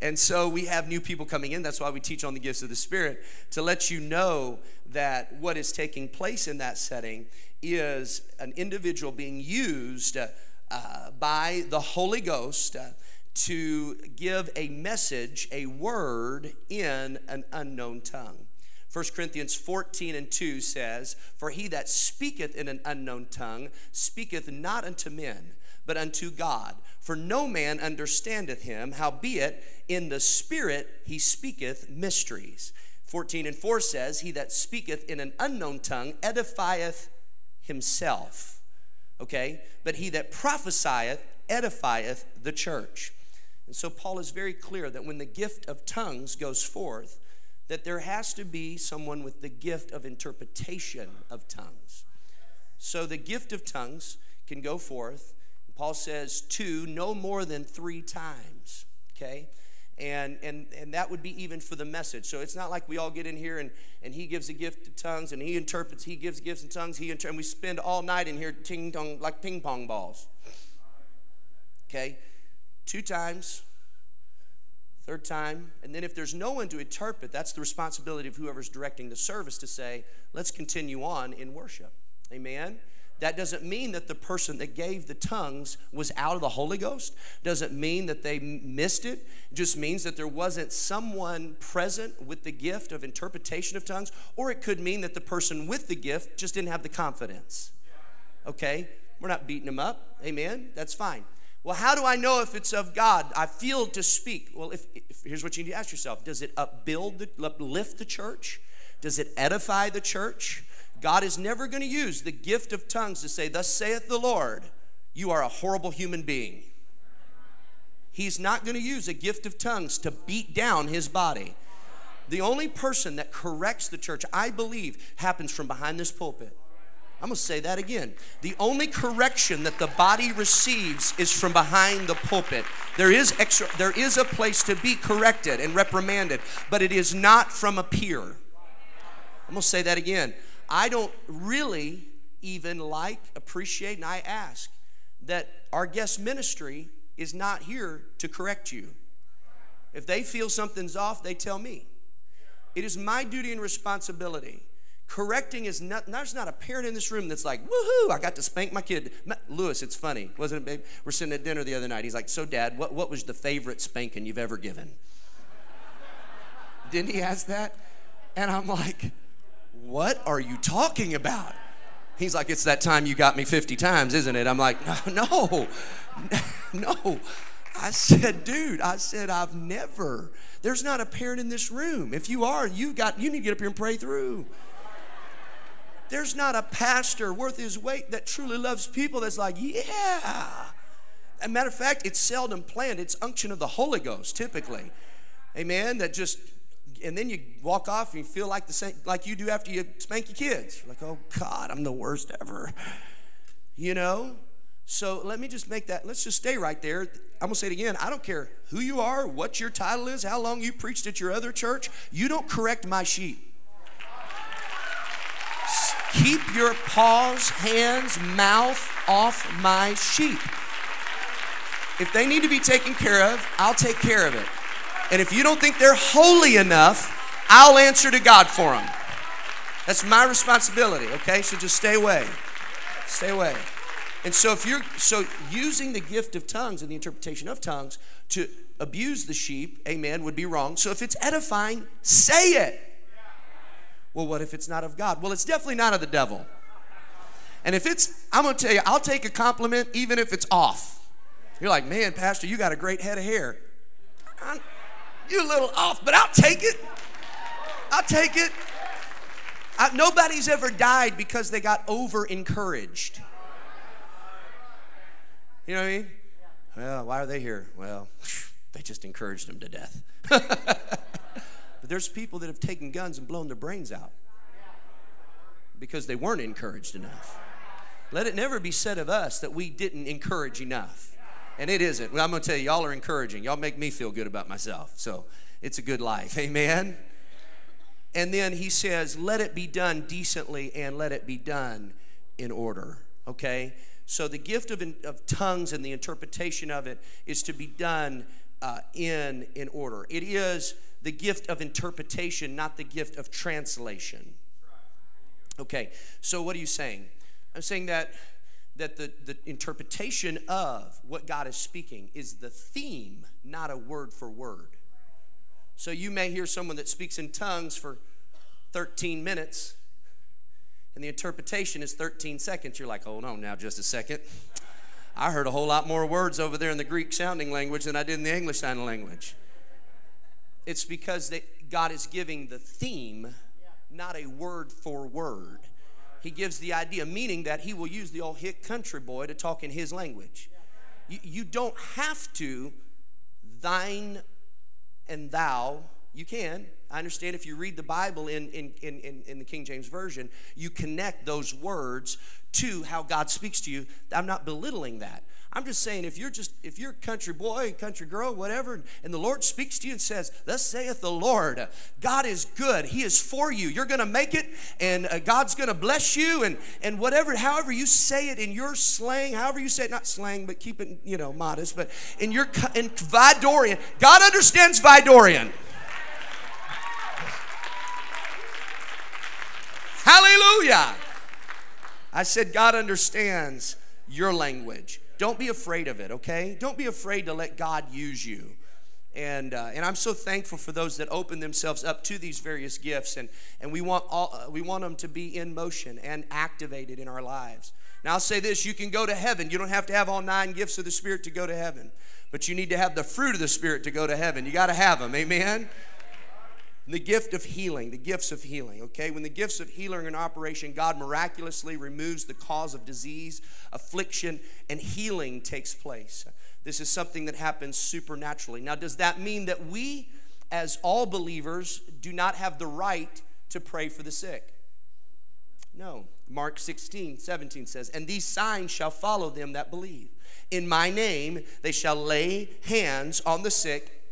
And so we have new people coming in. That's why we teach on the gifts of the Spirit, to let you know that what is taking place in that setting is an individual being used uh, by the Holy Ghost uh, to give a message, a word in an unknown tongue. First Corinthians fourteen and two says, "For he that speaketh in an unknown tongue speaketh not unto men, but unto God. For no man understandeth him, howbeit in the Spirit he speaketh mysteries." fourteen and four says, "He that speaketh in an unknown tongue edifieth himself." Okay? "But he that prophesieth edifieth the church." And so Paul is very clear that when the gift of tongues goes forth, that there has to be someone with the gift of interpretation of tongues. So the gift of tongues can go forth. Paul says two, no more than three times, okay? And, and, and that would be even for the message. So it's not like we all get in here and, and he gives a gift of tongues and he interprets, he gives gifts in tongues, he and we spend all night in here ting-tong like ping-pong balls, okay? Two times, third time, and then if there's no one to interpret, that's the responsibility of whoever's directing the service to say, let's continue on in worship, amen? That doesn't mean that the person that gave the tongues was out of the Holy Ghost. Doesn't mean that they missed it. It just means that there wasn't someone present with the gift of interpretation of tongues, or it could mean that the person with the gift just didn't have the confidence. Okay? We're not beating them up. Amen? That's fine. Well, how do I know if it's of God? I feel to speak. Well, if, if here's what you need to ask yourself. Does it upbuild, the, uplift the church? Does it edify the church? God is never going to use the gift of tongues to say, "Thus saith the Lord, you are a horrible human being." He's not going to use a gift of tongues to beat down his body. The only person that corrects the church, I believe, happens from behind this pulpit. I'm going to say that again. The only correction that the body receives is from behind the pulpit. There is extra, there is a place to be corrected and reprimanded, but it is not from a peer. I'm going to say that again. I don't really even like, appreciate, and I ask that our guest ministry is not here to correct you. If they feel something's off, they tell me. It is my duty and responsibility. Correcting is not, there's not a parent in this room that's like, "Woohoo, I got to spank my kid." Lewis, it's funny, wasn't it, babe? We're sitting at dinner the other night. He's like, "So, Dad, what, what was the favorite spanking you've ever given?" Didn't he ask that? And I'm like, "What are you talking about?" He's like, "It's that time you got me fifty times, isn't it?" I'm like, no, no, no. I said, dude, I said, I've never, there's not a parent in this room. If you are, you got, you need to get up here and pray through. There's not a pastor worth his weight that truly loves people that's like, yeah. As a matter of fact, it's seldom planned. It's unction of the Holy Ghost, typically. Amen, that just... And then you walk off and you feel like the same, like you do after you spank your kids. You're like, "Oh God, I'm the worst ever." You know? So let me just make that, let's just stay right there. I'm gonna say it again. I don't care who you are, what your title is, how long you preached at your other church. You don't correct my sheep. Keep your paws, hands, mouth off my sheep. If they need to be taken care of, I'll take care of it. And if you don't think they're holy enough, I'll answer to God for them. That's my responsibility, okay? So just stay away. Stay away. And so if you're so using the gift of tongues and the interpretation of tongues to abuse the sheep, amen, would be wrong. So if it's edifying, say it. Well, what if it's not of God? Well, it's definitely not of the devil. And if it's, I'm going to tell you, I'll take a compliment even if it's off. You're like, "Man, Pastor, you got a great head of hair." I'm, You're a little off, but I'll take it. I'll take it. I, nobody's ever died because they got over-encouraged. You know what I mean? Well, why are they here? Well, they just encouraged them to death. But there's people that have taken guns and blown their brains out. because they weren't encouraged enough. Let it never be said of us that we didn't encourage enough. And it isn't. Well, I'm going to tell you, y'all are encouraging. Y'all make me feel good about myself. So it's a good life. Amen? And then he says, let it be done decently and let it be done in order. Okay? So the gift of, of tongues and the interpretation of it is to be done uh, in, in order. It is the gift of interpretation, not the gift of translation. Okay, so what are you saying? I'm saying that, that the, the interpretation of what God is speaking is the theme, not a word for word. So you may hear someone that speaks in tongues for thirteen minutes, and the interpretation is thirteen seconds. You're like, hold on now just a second. I heard a whole lot more words over there in the Greek-sounding language than I did in the English-sounding language. It's because they, God is giving the theme, not a word for word. He gives the idea, meaning that he will use the old hick country boy to talk in his language. You, you don't have to thine and thou. You can. I understand if you read the Bible in, in, in, in the King James Version, you connect those words to how God speaks to you. I'm not belittling that. I'm just saying if you're just if you're a country boy, country girl, whatever, and the Lord speaks to you and says, thus saith the Lord, God is good. He is for you. You're going to make it, and uh, God's going to bless you, and, and whatever, however you say it in your slang, however you say it, not slang, but keep it, you know, modest, but in your, in Vidorian, God understands Vidorian. Hallelujah. I said God understands your language. Don't be afraid of it, okay? Don't be afraid to let God use you. And, uh, and I'm so thankful for those that open themselves up to these various gifts. And, and we, want all, uh, we want them to be in motion and activated in our lives. Now, I'll say this. You can go to heaven. You don't have to have all nine gifts of the Spirit to go to heaven. But you need to have the fruit of the Spirit to go to heaven. You got to have them, amen? The gift of healing, the gifts of healing, okay? When the gifts of healing are in operation, God miraculously removes the cause of disease, affliction, and healing takes place. This is something that happens supernaturally. Now, does that mean that we, as all believers, do not have the right to pray for the sick? No. Mark sixteen, seventeen says, and these signs shall follow them that believe. In my name they shall lay hands on the sick,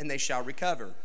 and they shall recover.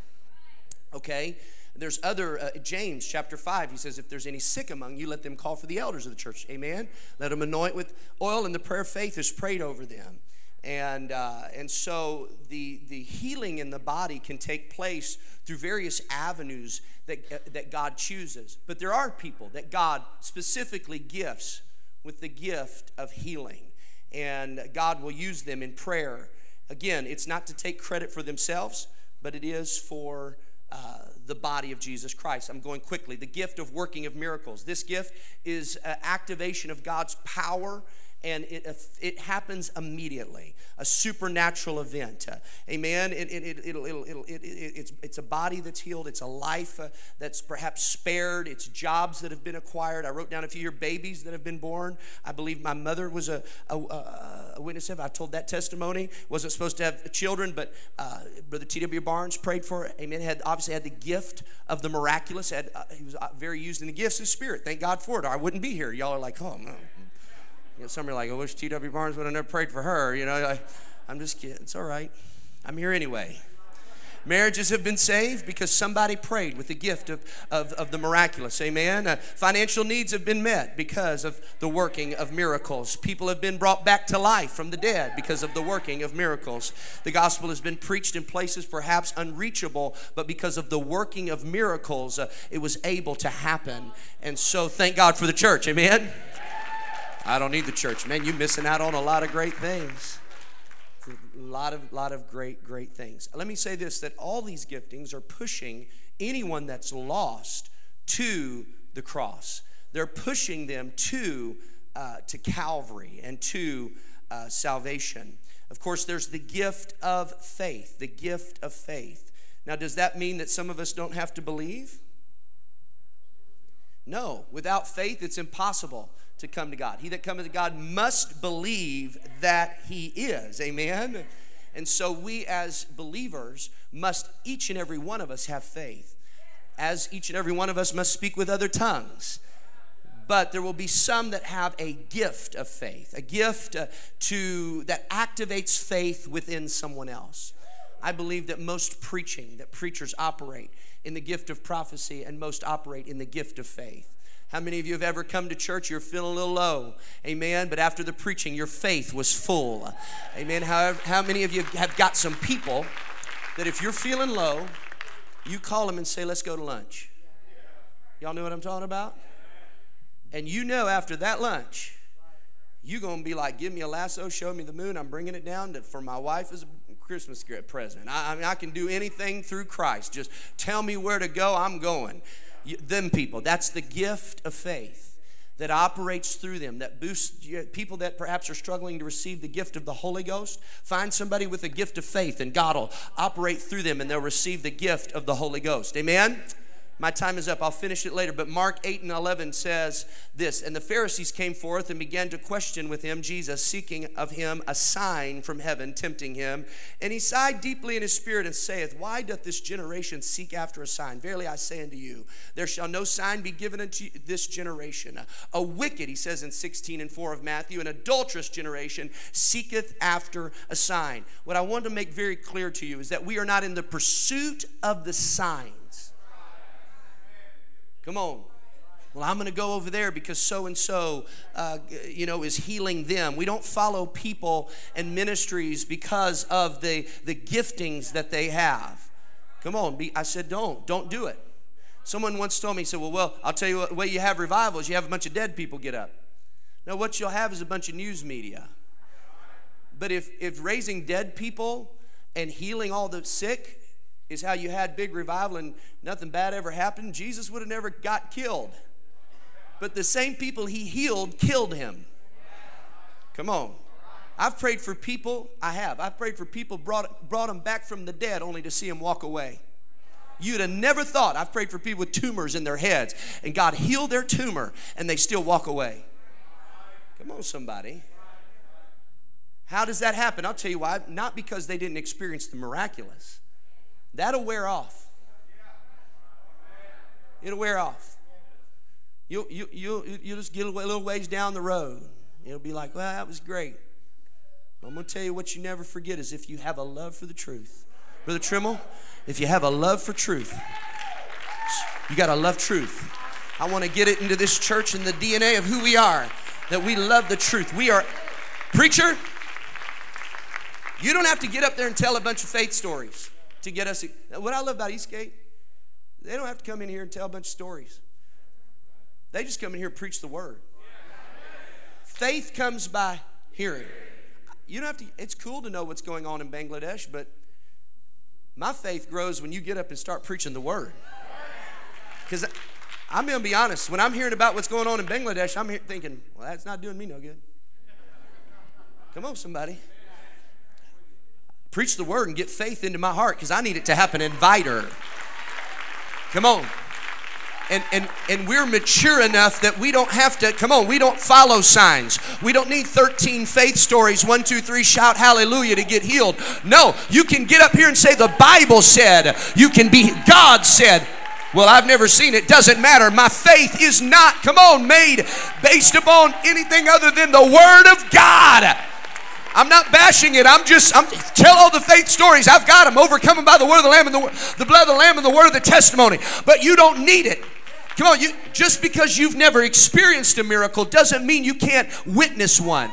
Okay, there's other, uh, James chapter five, he says, if there's any sick among you, let them call for the elders of the church, amen? Let them anoint with oil, and the prayer of faith is prayed over them. And, uh, and so the, the healing in the body can take place through various avenues that, uh, that God chooses. But there are people that God specifically gifts with the gift of healing, and God will use them in prayer. Again, it's not to take credit for themselves, but it is for Uh, the body of Jesus Christ. I'm going quickly. The gift of working of miracles. This gift is uh, activation of God's power, and it, uh, it happens immediately. A supernatural event. Uh, amen. It, it, it, it'll, it'll, it'll, it, it, it's, it's a body that's healed. It's a life uh, that's perhaps spared. It's jobs that have been acquired. I wrote down a few of your babies that have been born. I believe my mother was a, a, a, a witness of. I told that testimony. Wasn't supposed to have children, but uh, Brother T W Barnes prayed for it. Amen. Had obviously had the gift of the miraculous. Had, uh, he was very used in the gifts of spirit. Thank God for it. Or I wouldn't be here. Y'all are like, oh no. You know, some are like, I wish T W Barnes would have never prayed for her. You know, I, I'm just kidding. It's all right. I'm here anyway. Marriages have been saved because somebody prayed with the gift of, of, of the miraculous. Amen. Uh, financial needs have been met because of the working of miracles. People have been brought back to life from the dead because of the working of miracles. The gospel has been preached in places perhaps unreachable, but because of the working of miracles, uh, it was able to happen. And so thank God for the church. Amen. I don't need the church. Man, you're missing out on a lot of great things. A lot of, lot of great, great things. Let me say this, that all these giftings are pushing anyone that's lost to the cross. They're pushing them to, uh, to Calvary and to uh, salvation. Of course, there's the gift of faith, the gift of faith. Now, does that mean that some of us don't have to believe? No. Without faith, it's impossible to come to God. He that cometh to God must believe that he is. Amen? And so we as believers must, each and every one of us, have faith. As each and every one of us must speak with other tongues. but there will be some that have a gift of faith, a gift uh, to that activates faith within someone else. I believe that most preaching, that preachers operate in the gift of prophecy, and most operate in the gift of faith. How many of you have ever come to church, you're feeling a little low, amen, but after the preaching, your faith was full, amen? However, how many of you have got some people that if you're feeling low, you call them and say, let's go to lunch? Y'all know what I'm talking about? And you know after that lunch, you're going to be like, give me a lasso, show me the moon, I'm bringing it down to, for my wife as a Christmas present. I, I mean, I can do anything through Christ. Just tell me where to go, I'm going. You, them people, that's the gift of faith that operates through them, that boosts you. People that perhaps are struggling to receive the gift of the Holy Ghost, find somebody with a gift of faith and God will operate through them and they'll receive the gift of the Holy Ghost. Amen? My time is up. I'll finish it later. But Mark eight and eleven says this, and the Pharisees came forth and began to question with him, Jesus, seeking of him a sign from heaven, tempting him. And he sighed deeply in his spirit and saith, why doth this generation seek after a sign? Verily I say unto you, there shall no sign be given unto this generation. A wicked, he says in sixteen and four of Matthew, an adulterous generation seeketh after a sign. What I want to make very clear to you is that we are not in the pursuit of the sign. Come on. Well, I'm going to go over there because so-and-so, uh, you know, is healing them. We don't follow people and ministries because of the, the giftings that they have. Come on. Be, I said, don't. Don't do it. Someone once told me, he said, well, well, I'll tell you what, the way you have revivals, you have a bunch of dead people get up. No, what you'll have is a bunch of news media. But if, if raising dead people and healing all the sick is how you had big revival and nothing bad ever happened, Jesus would have never got killed. But the same people he healed killed him. Come on. I've prayed for people. I have. I've prayed for people, brought, brought them back from the dead only to see them walk away. You'd have never thought. I've prayed for people with tumors in their heads, and God healed their tumor, and they still walk away. Come on, somebody. How does that happen? I'll tell you why. Not because they didn't experience the miraculous. That'll wear off. It'll wear off. You'll, you, you'll, you'll just get a little ways down the road. It'll be like, well, that was great. I'm going to tell you what you never forget is if you have a love for the truth. Brother Trimmel, if you have a love for truth, you got to love truth. I want to get it into this church and the D N A of who we are, that we love the truth. We are, preacher, you don't have to get up there and tell a bunch of faith stories to get us. What I love about Eastgate, they don't have to come in here and tell a bunch of stories. They just come in here and preach the word. Faith comes by hearing. You don't have to. It's cool to know what's going on in Bangladesh, but my faith grows when you get up and start preaching the word. Because I'm going to be honest, when I'm hearing about what's going on in Bangladesh, I'm here thinking, well, that's not doing me no good. Come on, somebody. Preach the word and get faith into my heart because I need it to happen in Vidor. Come on. And, and, and we're mature enough that we don't have to, come on, we don't follow signs. We don't need thirteen faith stories, one, two, three, shout hallelujah to get healed. No, you can get up here and say the Bible said. You can be, God said. Well, I've never seen it. Doesn't matter. My faith is not, come on, made based upon anything other than the word of God. I'm not bashing it. I'm just, I'm, tell all the faith stories. I've got them. Overcome them by the word of the Lamb and the, the blood of the Lamb and the word of the testimony. But you don't need it. Come on, you, just because you've never experienced a miracle doesn't mean you can't witness one.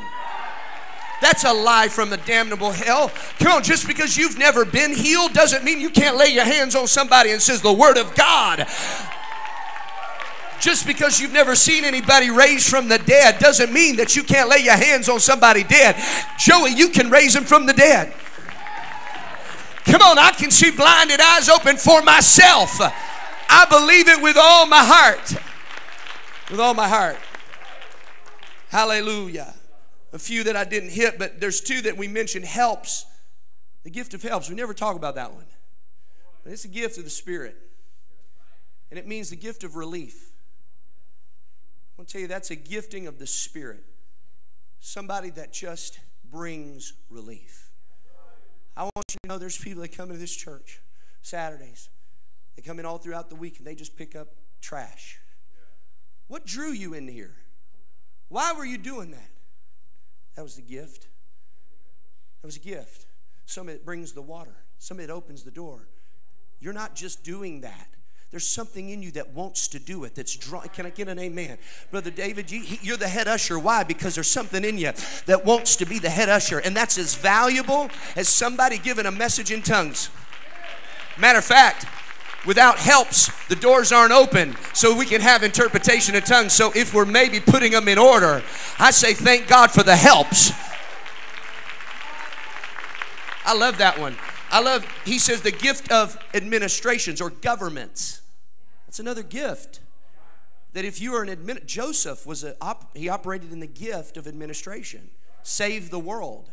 That's a lie from the damnable hell. Come on, just because you've never been healed doesn't mean you can't lay your hands on somebody and says the word of God. Just because you've never seen anybody raised from the dead doesn't mean that you can't lay your hands on somebody dead. Joey, you can raise them from the dead. Come on, I can see blinded eyes open for myself. I believe it with all my heart. With all my heart. Hallelujah. A few that I didn't hit, but there's two that we mentioned. Helps. The gift of helps. We never talk about that one. But it's a gift of the Spirit. And it means the gift of relief. I'll tell you, that's a gifting of the Spirit. Somebody that just brings relief. I want you to know there's people that come into this church Saturdays. They come in all throughout the week and they just pick up trash. What drew you in here? Why were you doing that? That was the gift. That was a gift. Some of it brings the water. Some of it opens the door. You're not just doing that. There's something in you that wants to do it, that's drawn. Can I get an amen? Brother David, you, you're the head usher. Why? Because there's something in you that wants to be the head usher, and that's as valuable as somebody giving a message in tongues. Matter of fact, without helps, the doors aren't open, so we can have interpretation of tongues. So if we're maybe putting them in order, I say thank God for the helps. I love that one. I love, he says, the gift of administrations or governments. That's another gift. That if you are an admin, Joseph was a, op, he operated in the gift of administration. Save the world.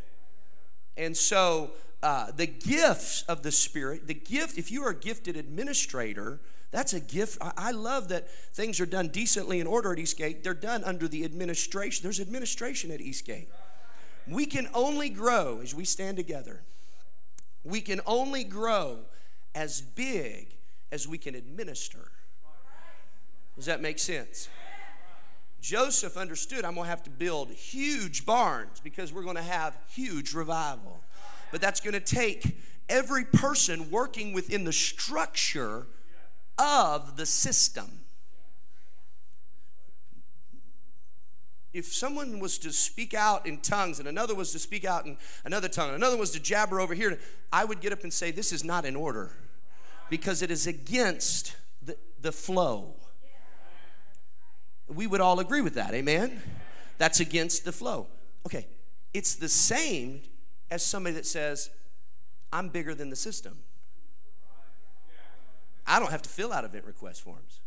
And so uh, the gifts of the Spirit, the gift, if you are a gifted administrator, that's a gift. I, I love that things are done decently in order at Eastgate. They're done under the administration. There's administration at Eastgate. We can only grow as we stand together. We can only grow as big as we can administer. Does that make sense? Joseph understood, I'm going to have to build huge barns because we're going to have huge revival. But that's going to take every person working within the structure of the system. If someone was to speak out in tongues and another was to speak out in another tongue, and another was to jabber over here, I would get up and say, this is not in order, because it is against the, the flow. We would all agree with that, amen? That's against the flow. Okay, it's the same as somebody that says, I'm bigger than the system. I don't have to fill out event request forms.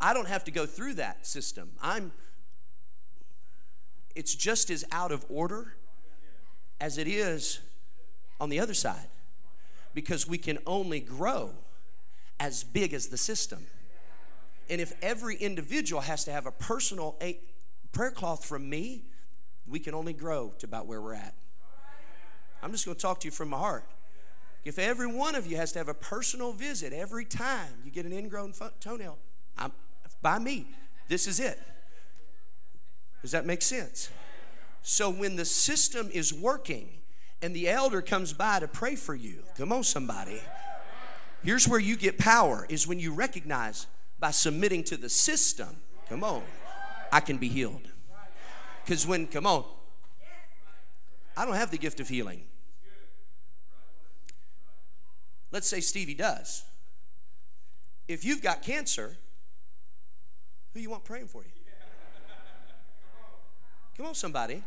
I don't have to go through that system. I'm It's just as out of order as it is on the other side, because we can only grow as big as the system. And if every individual has to have a personal prayer cloth from me, we can only grow to about where we're at. I'm just going to talk to you from my heart. If every one of you has to have a personal visit every time you get an ingrown toenail, I'm, by me, this is it. Does that make sense? So when the system is working and the elder comes by to pray for you, come on somebody, here's where you get power, is when you recognize by submitting to the system, come on, I can be healed. Because when, come on, I don't have the gift of healing. Let's say Stevie does. If you've got cancer, who you want praying for you? Come on, somebody.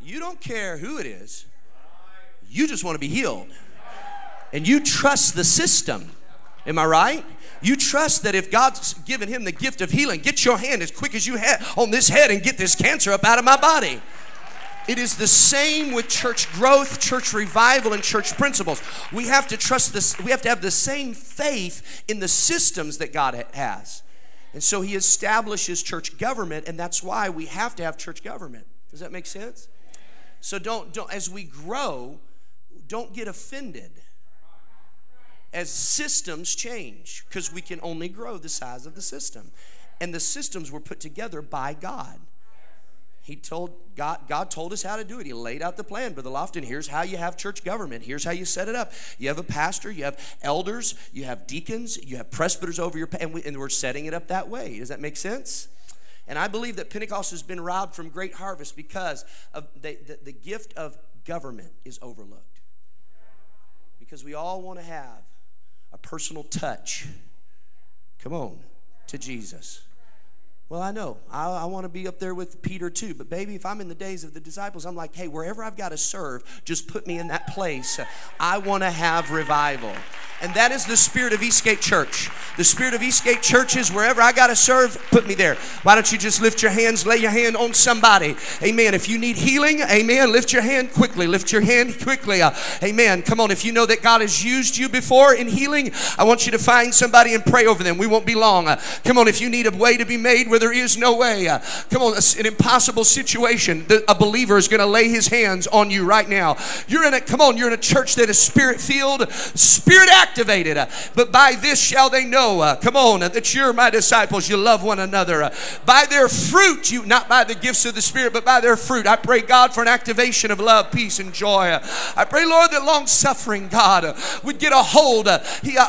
You don't care who it is. You just want to be healed. And you trust the system. Am I right? You trust that if God's given him the gift of healing, get your hand as quick as you have on this head and get this cancer up out of my body. It is the same with church growth, church revival, and church principles. We have to trust this. We have to have the same faith in the systems that God has. And so he establishes church government, and that's why we have to have church government. Does that make sense? So don't, don't as we grow, don't get offended as systems change, because we can only grow the size of the system. And the systems were put together by God. He told God, God told us how to do it. He laid out the plan. Brother Loftin, here's how you have church government. Here's how you set it up. You have a pastor. You have elders. You have deacons. You have presbyters over your, and, we, and we're setting it up that way. Does that make sense? And I believe that Pentecost has been robbed from great harvest because of the, the, the gift of government is overlooked. Because we all want to have a personal touch. Come on, to Jesus. Well, I know. I, I want to be up there with Peter too. But baby, if I'm in the days of the disciples, I'm like, hey, wherever I've got to serve, just put me in that place. I want to have revival. And that is the spirit of Eastgate Church. The spirit of Eastgate Church is wherever I got to serve, put me there. Why don't you just lift your hands, lay your hand on somebody. Amen. If you need healing, amen, lift your hand quickly. Lift your hand quickly. Uh, amen. Come on. If you know that God has used you before in healing, I want you to find somebody and pray over them. We won't be long. Uh, come on. If you need a way to be made with where there is no way. Uh, come on, an impossible situation. The, a believer is going to lay his hands on you right now. You're in a, come on, you're in a church that is Spirit-filled, Spirit-activated. Uh, but by this shall they know, uh, come on, uh, that you're my disciples. You love one another. Uh, by their fruit, you not by the gifts of the Spirit, but by their fruit. I pray, God, for an activation of love, peace, and joy. Uh, I pray, Lord, that long-suffering, God, uh, would get a hold uh,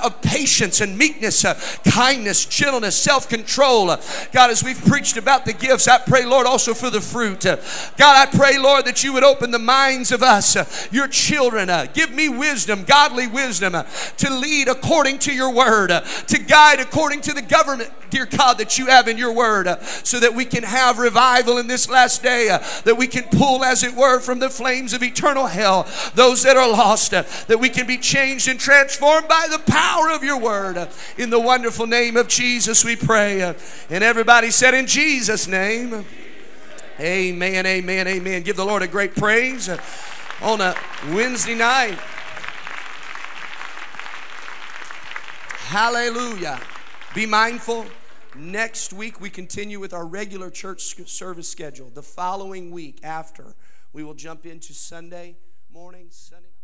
of patience and meekness, uh, kindness, gentleness, self-control. Uh, God, as we've preached about the gifts, I pray, Lord, also for the fruit. Uh, God, I pray, Lord, that you would open the minds of us, uh, your children. Uh, give me wisdom, godly wisdom, uh, to lead according to your word, uh, to guide according to the government, dear God, that you have in your word, uh, so that we can have revival in this last day, uh, that we can pull, as it were, from the flames of eternal hell those that are lost, uh, that we can be changed and transformed by the power of your word. Uh, in the wonderful name of Jesus we pray. Uh, and everybody said, in Jesus' name, amen, amen, amen. Give the Lord a great praise uh, on a Wednesday night. Hallelujah. Be mindful. Next week, we continue with our regular church service schedule. The following week after, we will jump into Sunday morning, Sunday night.